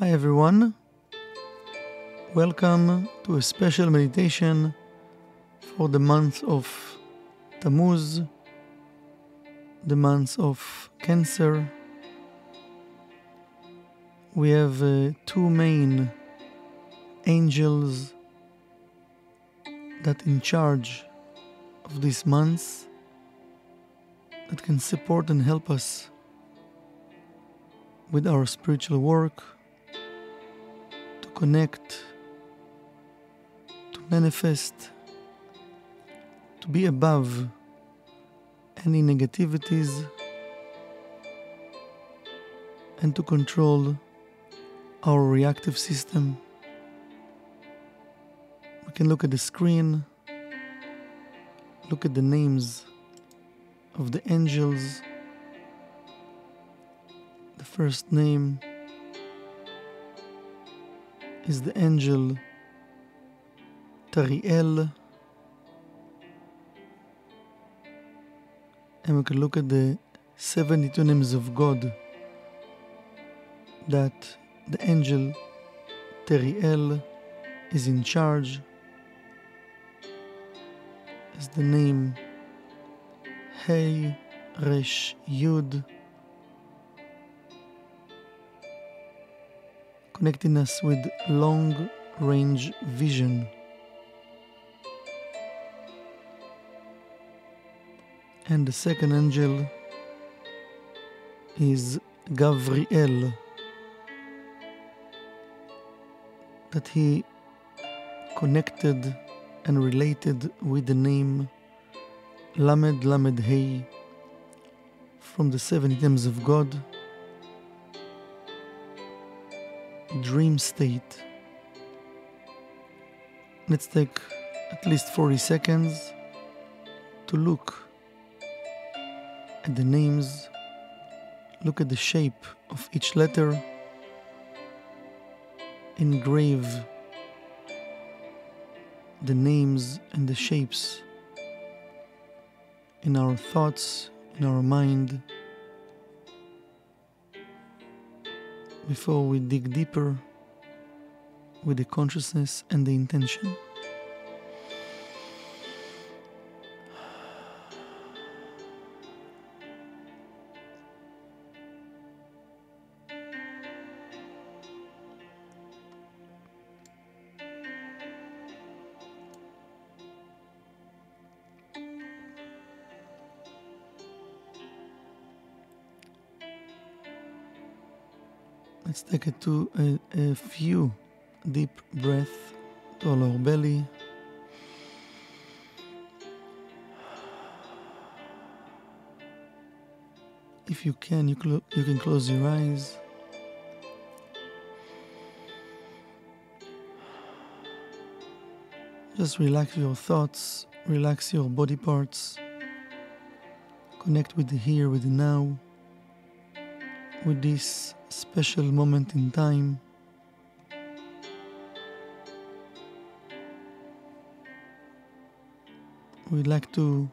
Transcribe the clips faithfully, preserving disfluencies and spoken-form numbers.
Hi everyone, welcome to a special meditation for the month of Tammuz, the month of Cancer. We have uh, two main angels that in charge of this month that can support and help us with our spiritual work, connect, to manifest, to be above any negativities, and to control our reactive system. We can look at the screen, look at the names of the angels. The first name is the angel Teriel, and we can look at the seventy-two names of God that the angel Teriel is in charge, is the name Hei Resh Yud, connecting us with long-range vision. And the second angel is Gabriel, that he connected and related with the name Lamed Lamed Hei from the seven names of God, dream state. Let's take at least forty seconds to look at the names, look at the shape of each letter, engrave the names and the shapes in our thoughts, in our mind, before we dig deeper with the consciousness and the intention. Let's take a, two, a, a few deep breaths to all our belly. If you can, you, clo you can close your eyes. Just relax your thoughts, relax your body parts. Connect with the here, with the now, with this special moment in time. We'd like to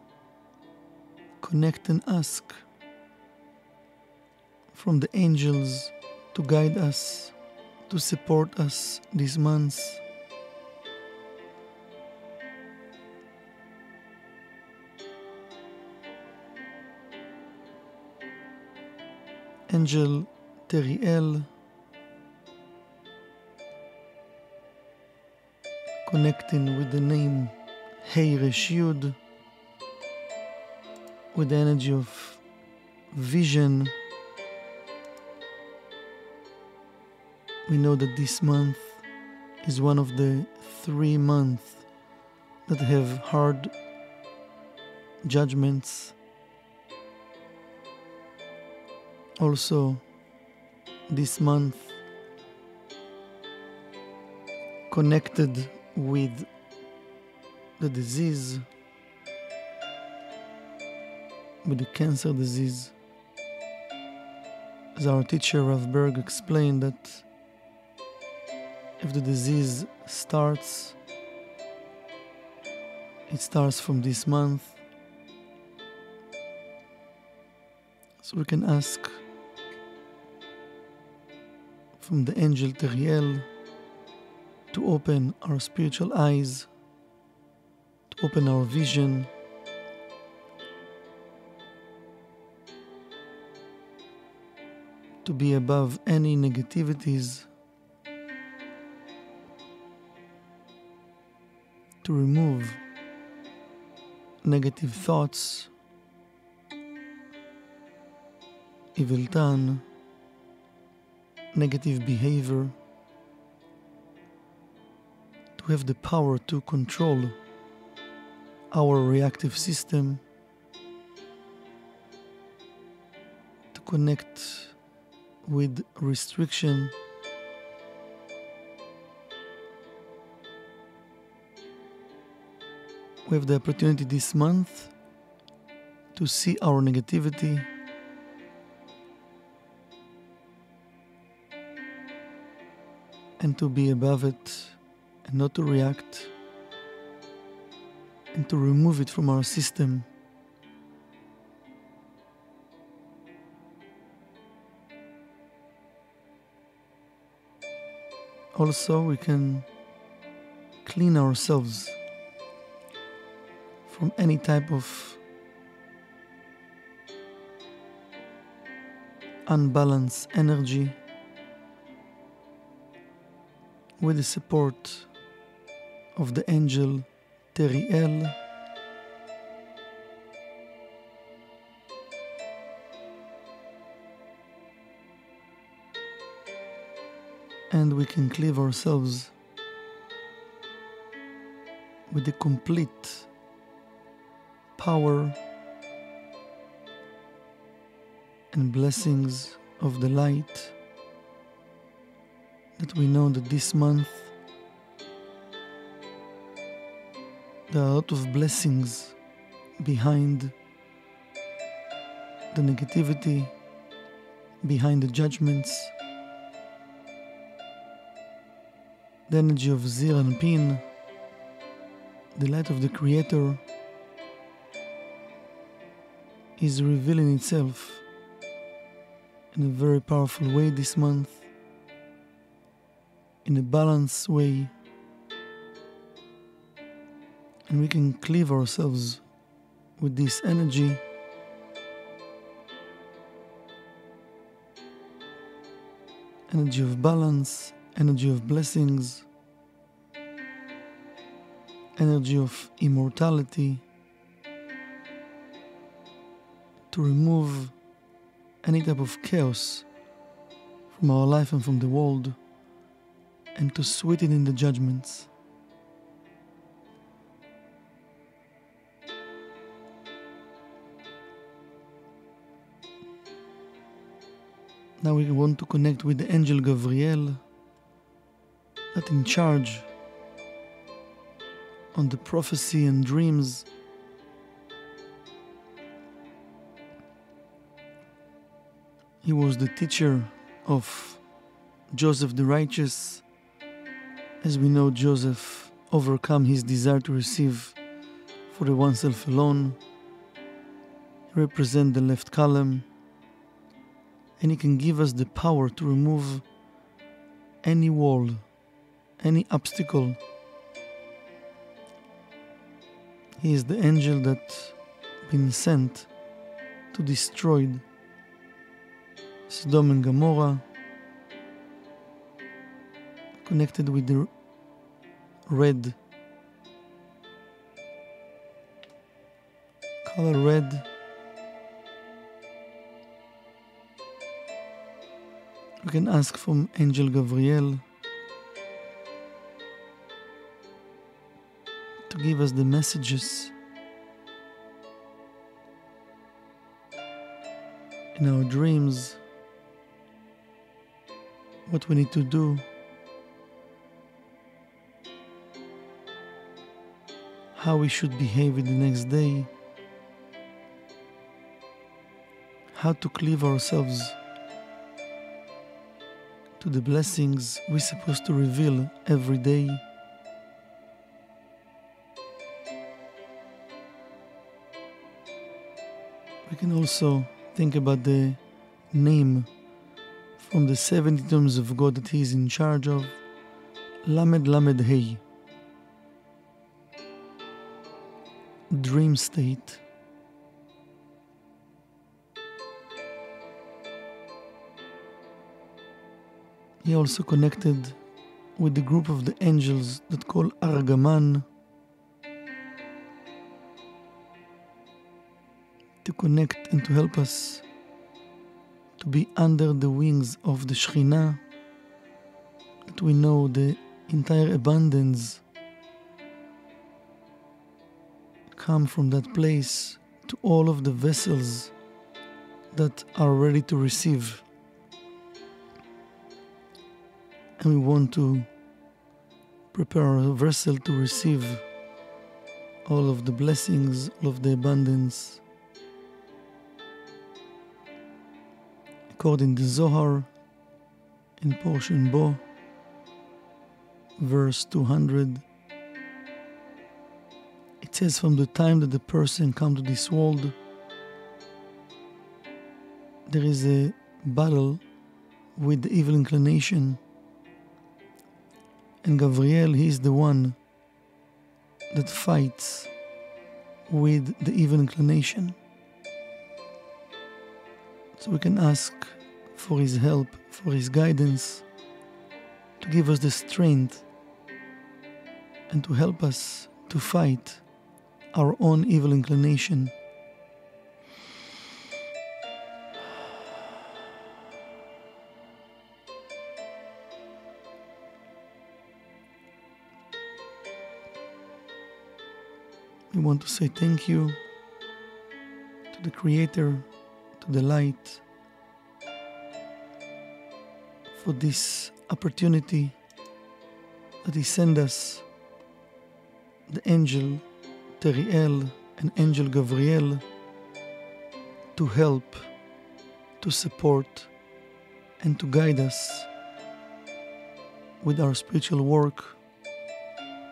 connect and ask from the angels to guide us, to support us these months. Angel Teriel, connecting with the name Hei Resh Yud, with the energy of vision. We know that this month is one of the three months that have hard judgments. Also, this month connected with the disease, with the cancer disease. As our teacher Rav Berg explained, that if the disease starts, it starts from this month. So we can ask from the angel Teriel to open our spiritual eyes, to open our vision, to be above any negativities, to remove negative thoughts, evil tongue, negative behavior, to have the power to control our reactive system, to connect with restriction, we have the opportunity this month to see our negativity, and to be above it, and not to react, and to remove it from our system. Also, we can clean ourselves from any type of unbalanced energy with the support of the angel Teriel, and we can cleave ourselves with the complete power and blessings of the light that we know that this month there are a lot of blessings behind the negativity, behind the judgments. The energy of Zir and Pin, the light of the Creator, is revealing itself in a very powerful way this month, in a balanced way, and we can cleave ourselves with this energy energy of balance, energy of blessings, energy of immortality, to remove any type of chaos from our life and from the world, and to sweeten in the judgments. Now we want to connect with the angel Gabriel that's in charge on the prophecy and dreams, he was the teacher of Joseph the Righteous. As we know, Joseph overcame his desire to receive for the oneself alone. He represents the left column, and he can give us the power to remove any wall, any obstacle. He is the angel that's been sent to destroy Sodom and Gomorrah, connected with the red, color red. We can ask from Angel Gabriel to give us the messages in our dreams, what we need to do, how we should behave in the next day, how to cleave ourselves to the blessings we're supposed to reveal every day. We can also think about the name from the seven items of God that he is in charge of, Lamed Lamed Hei. Dream state. He also connected with the group of the angels that call Argaman to connect and to help us to be under the wings of the Shekhinah, that we know the entire abundance come from that place to all of the vessels that are ready to receive. And we want to prepare our vessel to receive all of the blessings, all of the abundance. According to Zohar, in Portion Bo, verse two hundred, it says, from the time that the person comes to this world, there is a battle with the evil inclination. And Gabriel, he is the one that fights with the evil inclination. So we can ask for his help, for his guidance, to give us the strength and to help us to fight our own evil inclination. We want to say thank you to the Creator, to the light, for this opportunity that he sent us, the angel Teriel and angel Gabriel, to help, to support, and to guide us with our spiritual work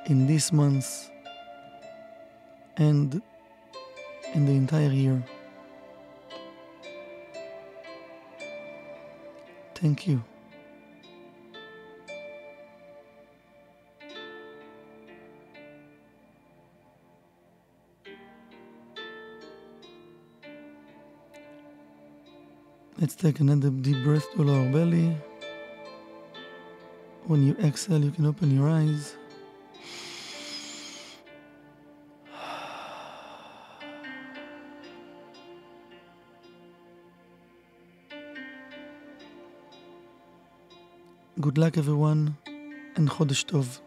in this month and in the entire year. Thank you. Let's take another deep breath to our belly. When you exhale, you can open your eyes. Good luck everyone, and Chodesh Tov.